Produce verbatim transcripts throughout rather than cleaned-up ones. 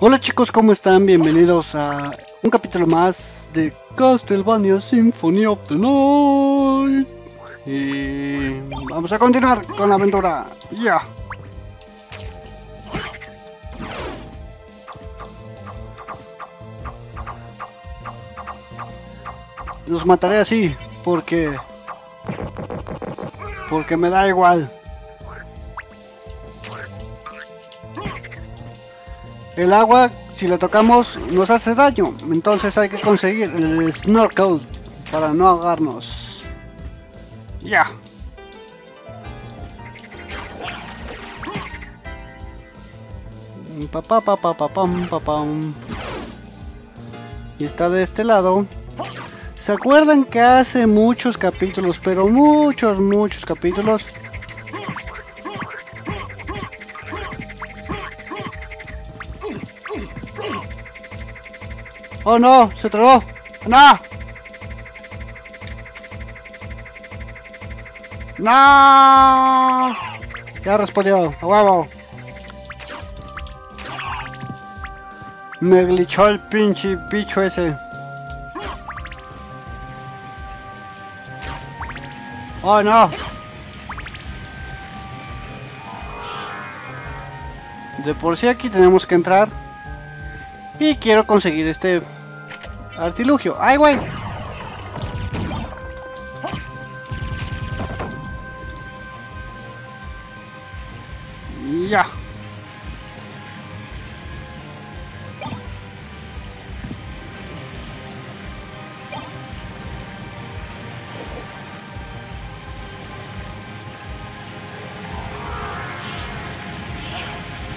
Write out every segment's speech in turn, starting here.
Hola chicos, ¿cómo están? Bienvenidos a un capítulo más de Castlevania Symphony of the Night. Y vamos a continuar con la aventura. Ya. Yeah. Los mataré así, porque... Porque me da igual. El agua, si la tocamos, nos hace daño. Entonces hay que conseguir el snorkel para no ahogarnos. Ya. Yeah. Pa pa pa pa pa pam pa pam. Y está de este lado. ¿Se acuerdan que hace muchos capítulos, pero muchos, muchos capítulos? ¡Oh no! ¡Se trabó! ¡No! ¡No! Ya respondió. ¡A huevo! Me glitchó el pinche bicho ese. ¡Oh no! De por sí aquí tenemos que entrar. Y quiero conseguir este... artilugio. ¡Ay, güey! Ya.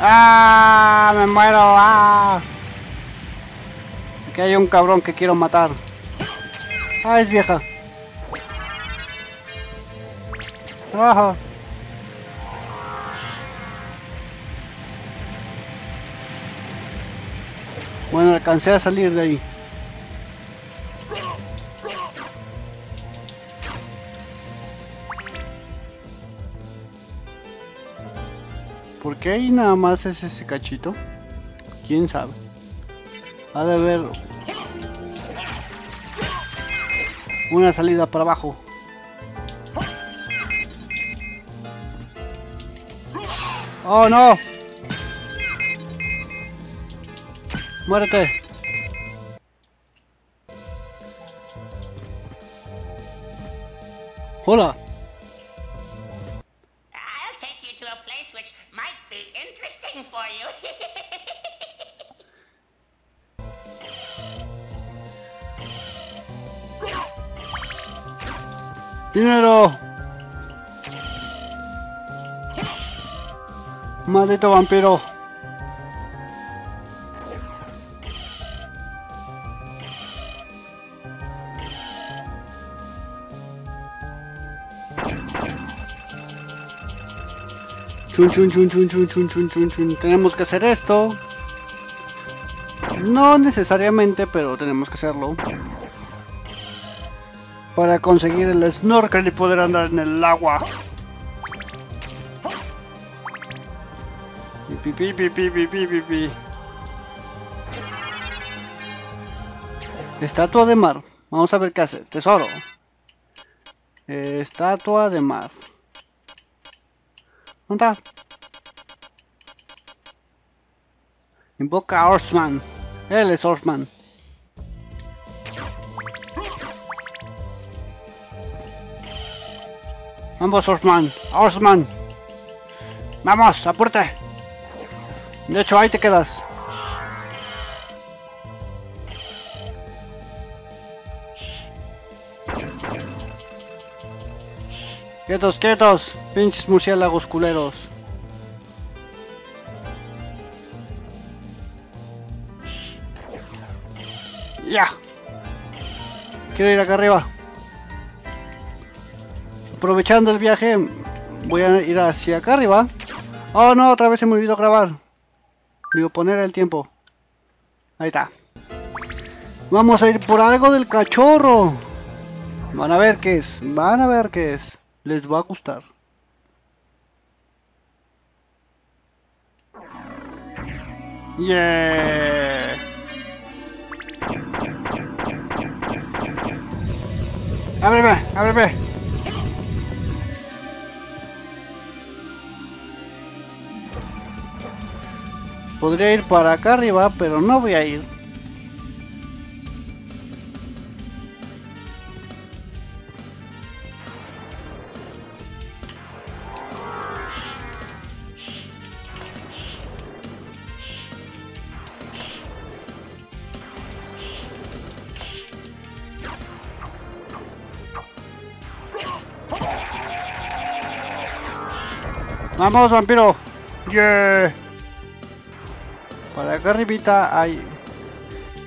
¡Ah! ¡Me muero! ¡Ah! Aquí hay un cabrón que quiero matar. Ah, es vieja. Ajá. Bueno, alcancé a salir de ahí. ¿Por qué ahí nada más es ese cachito? ¿Quién sabe? Ha de haber una salida para abajo. ¡Oh no! ¡Muérete! ¡Hola! Dinero. Maldito vampiro. Chun chun chun chun chun chun chun chun chun. Tenemos que hacer esto. No necesariamente, pero tenemos que hacerlo. Para conseguir el snorkel y poder andar en el agua. Pi, pi, pi, pi, pi, pi, pi, pi. Estatua de mar. Vamos a ver qué hace. Tesoro. Estatua de mar. ¿Dónde está? Invoca a Horseman. Él es Horseman. Vamos, Horseman, Horseman. Vamos, apúrate. De hecho, ahí te quedas. Quietos, quietos, pinches murciélagos culeros. Ya. Quiero ir acá arriba. Aprovechando el viaje, voy a ir hacia acá arriba. Oh no, otra vez se me olvidó grabar. Digo, poner el tiempo. Ahí está. Vamos a ir por algo del cachorro. Van a ver qué es, van a ver qué es. Les va a gustar. Yeah. Ábreme, ábreme. Podría ir para acá arriba, pero no voy a ir. ¡Vamos, vampiro! ¡Yeah! Para acá arribita hay...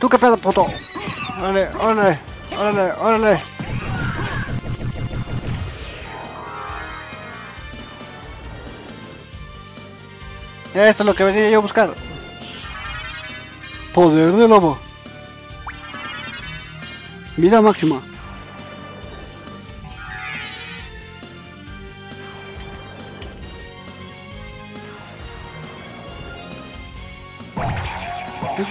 ¡Tú qué pedo, puto! ¡Órale, órale! ¡Órale, órale! Esto es lo que venía yo a buscar. Poder de lobo. Vida máxima.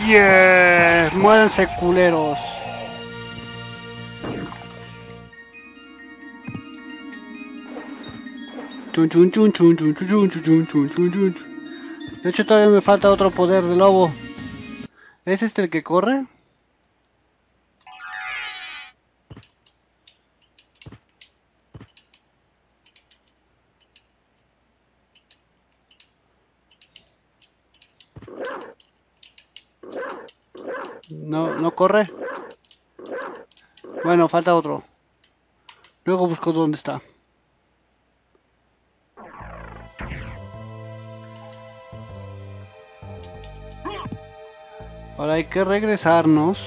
Yeah, muéranse culeros. De hecho todavía me falta otro poder de lobo. ¿Es este el que corre? No, no corre. Bueno, falta otro. Luego busco dónde está. Ahora hay que regresarnos.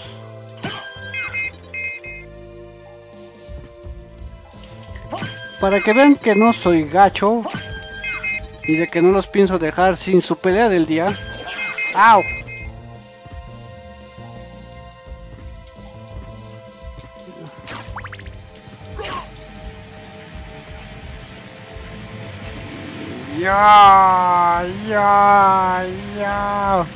Para que vean que no soy gacho. Y de que no los pienso dejar sin su pelea del día. ¡Au! Ya, ya, ya.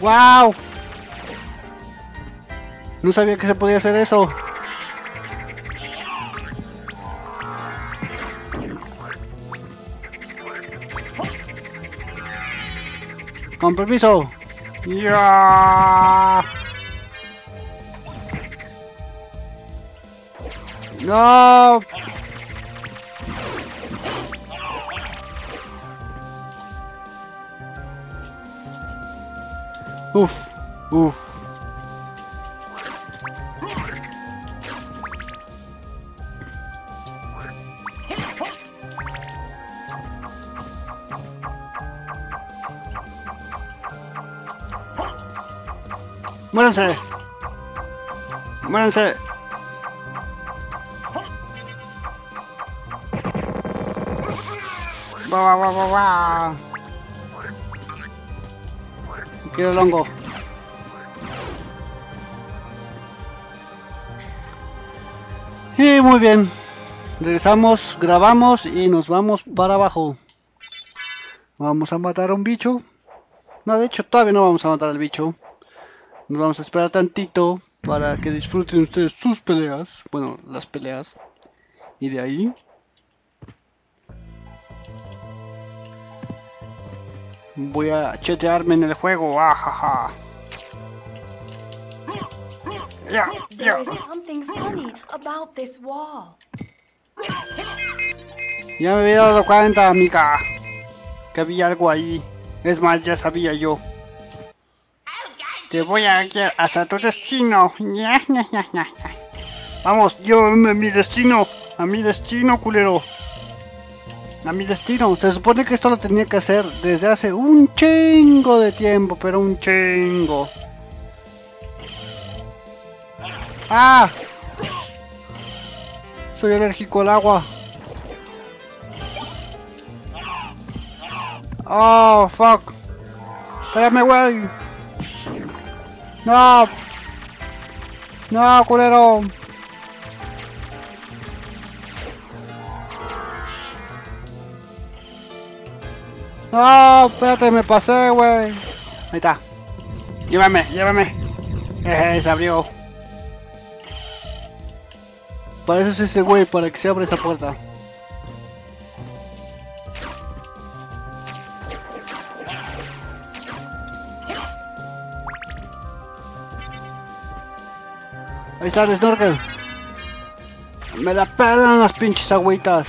Wow. No sabía que se podía hacer eso. Con permiso. Ya. No. Uf, uf. Muéranse. Muéranse. Bah, bah, bah, bah. Quiero el hongo. Y muy bien. Regresamos, grabamos y nos vamos para abajo. Vamos a matar a un bicho. No, de hecho todavía no vamos a matar al bicho. Nos vamos a esperar tantito para que disfruten ustedes sus peleas. Bueno, las peleas. Y de ahí... voy a chetearme en el juego, ajaja. Ya, ya. Ya me había dado cuenta, amiga, que había algo ahí. Es más, ya sabía yo. Te voy a guiar hasta tu destino. Vamos, llévame a mi destino, a mi destino, culero. A mi destino. Se supone que esto lo tenía que hacer desde hace un chingo de tiempo, pero un chingo. ¡Ah! Soy alérgico al agua. ¡Oh, fuck! ¡Espérame, güey! ¡No! ¡No, culero! No, espérate, me pasé, güey. Ahí está. Llévame, llévame. Jeje, se abrió. Para eso es ese güey, para que se abra esa puerta. Ahí está el snorkel. Me la pelan las pinches agüitas.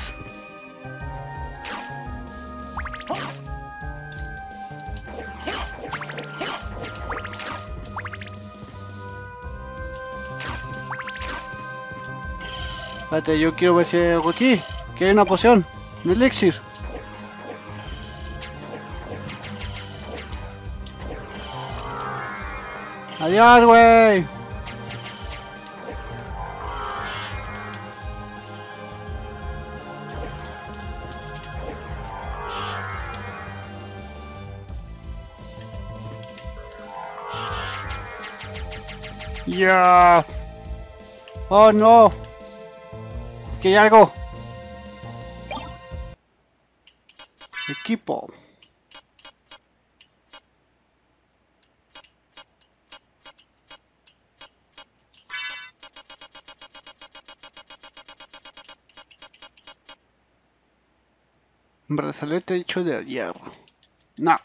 Espérate, yo quiero ver si hay algo aquí. Que hay una poción, un elixir. Adiós, güey. Yeah. Oh no, aquí hay algo. Equipo. Brazalete hecho de hierro. No.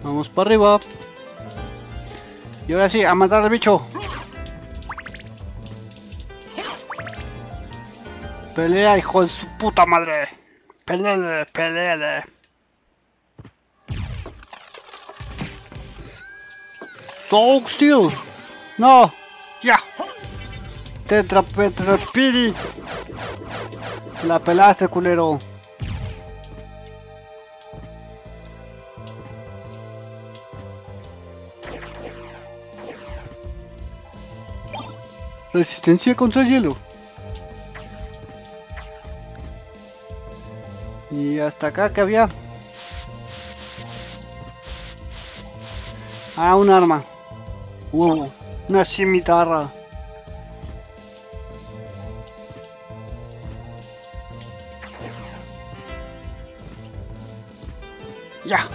Vamos para arriba. Y ahora sí, a matar al bicho. Pelea, hijo de su puta madre. Peleale, peleale. Soul Steel. No. Ya. Tetra Petra Piri. La pelaste, culero. Resistencia contra el hielo. Y hasta acá que había. Ah, un arma. Wow, una cimitarra. Ya.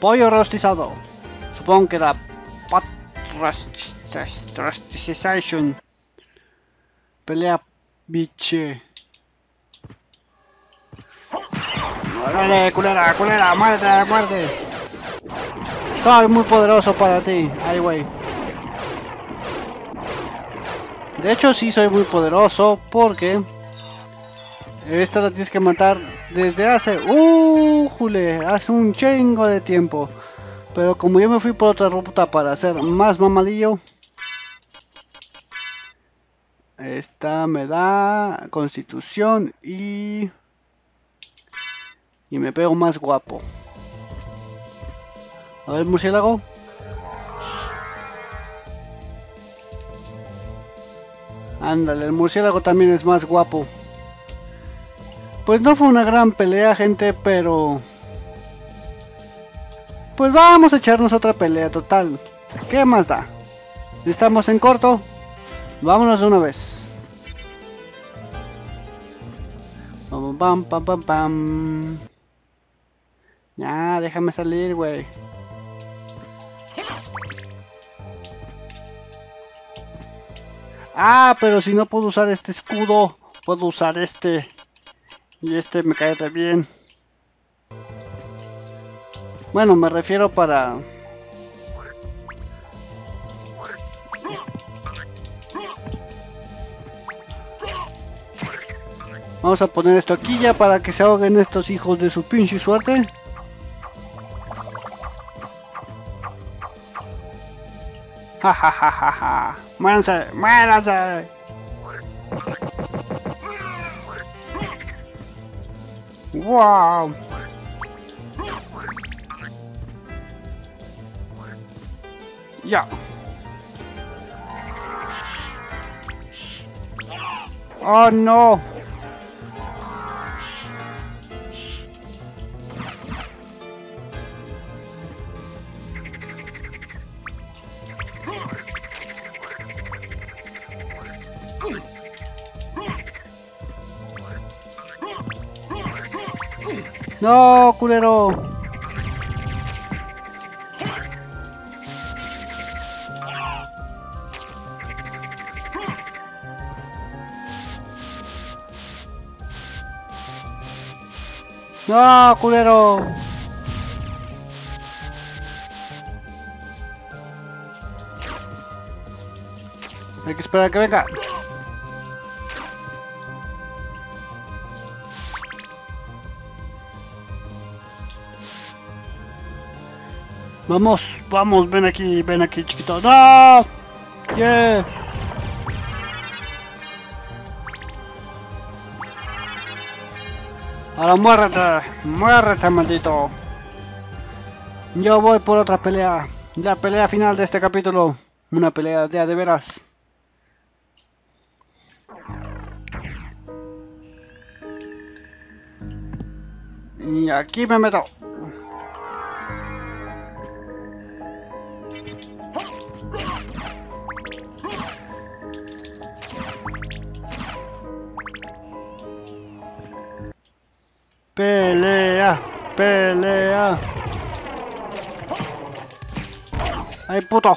Pollo rostizado. Supongo que la Pat Rusticization. Pelea, biche. Órale, culera, culera, muerte, muerte. Soy muy poderoso para ti. Ay, güey. De hecho, sí soy muy poderoso porque esta la tienes que matar desde hace... Uh, jule, hace un chingo de tiempo. Pero como yo me fui por otra ruta para hacer más mamadillo. Esta me da constitución y... Y me pego más guapo. A ver, murciélago. Ándale, el murciélago también es más guapo. Pues no fue una gran pelea, gente, pero... Pues vamos a echarnos otra pelea, total. ¿Qué más da? Estamos en corto. Vámonos de una vez. Pam, pam, pam, pam, pam. Ya, déjame salir, güey. Ah, pero si no puedo usar este escudo, puedo usar este. Y este me cae re bien. Bueno, me refiero para... Vamos a poner esto aquí ya para que se ahoguen estos hijos de su pinche suerte. Ja ja ja ja ja. Muéranse, muéranse. Wow. Ya. Oh no. No, culero. No, culero. Hay que esperar a que venga. Vamos, vamos, ven aquí, ven aquí, chiquito. ¡No! ¡Yeah! Ahora muérete, muérete, maldito. Yo voy por otra pelea. La pelea final de este capítulo. Una pelea de a de veras. Y aquí me meto. Pelea, pelea. Ay, puto.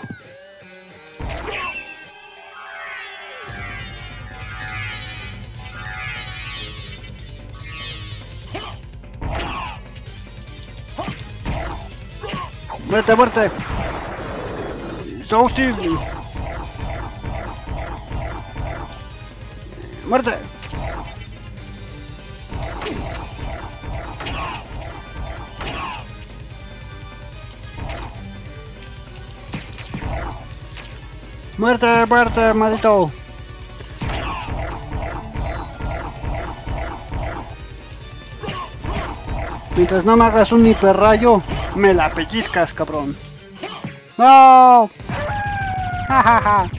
Muerte, muerte. Saucy. Muerte. Muerte, muerte, maldito. Mientras no me hagas un hiperrayo, me la pellizcas, cabrón. ¡No! ¡Ja, ja, ja!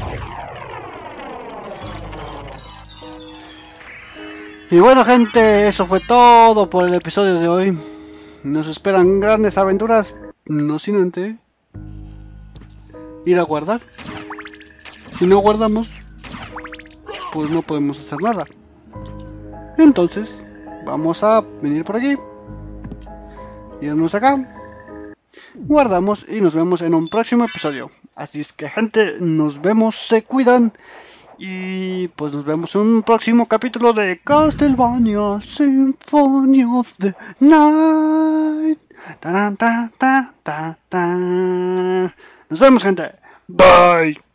Y bueno, gente, eso fue todo por el episodio de hoy. Nos esperan grandes aventuras, no sin antes ir a guardar. Si no guardamos, pues no podemos hacer nada. Entonces, vamos a venir por aquí. Irnos acá. Guardamos y nos vemos en un próximo episodio. Así es que, gente, nos vemos, se cuidan. Y pues nos vemos en un próximo capítulo de Castlevania Symphony of the Night. Ta, ta, ta, ta, ta. Nos vemos, gente. Bye.